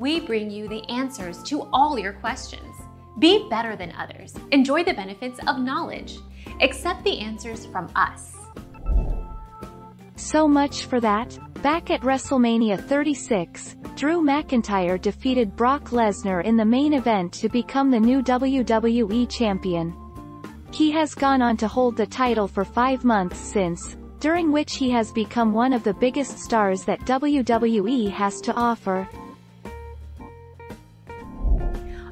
we bring you the answers to all your questions. Be better than others. Enjoy the benefits of knowledge. Accept the answers from us. So much for that. Back at WrestleMania 36, Drew McIntyre defeated Brock Lesnar in the main event to become the new WWE champion. He has gone on to hold the title for 5 months since, during which he has become one of the biggest stars that WWE has to offer.